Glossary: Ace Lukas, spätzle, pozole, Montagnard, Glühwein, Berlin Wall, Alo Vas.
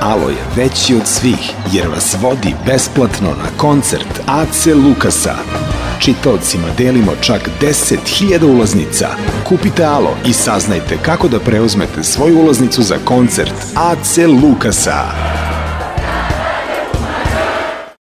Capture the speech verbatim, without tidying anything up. Alo je veći od svih, jer vas vodi besplatno na koncert Ace Lukasa. Čitaocima delimo čak deset hiljada ulaznica. Kupite Alo i saznajte kako da preuzmete svoju ulaznicu za koncert Ace Lukasa.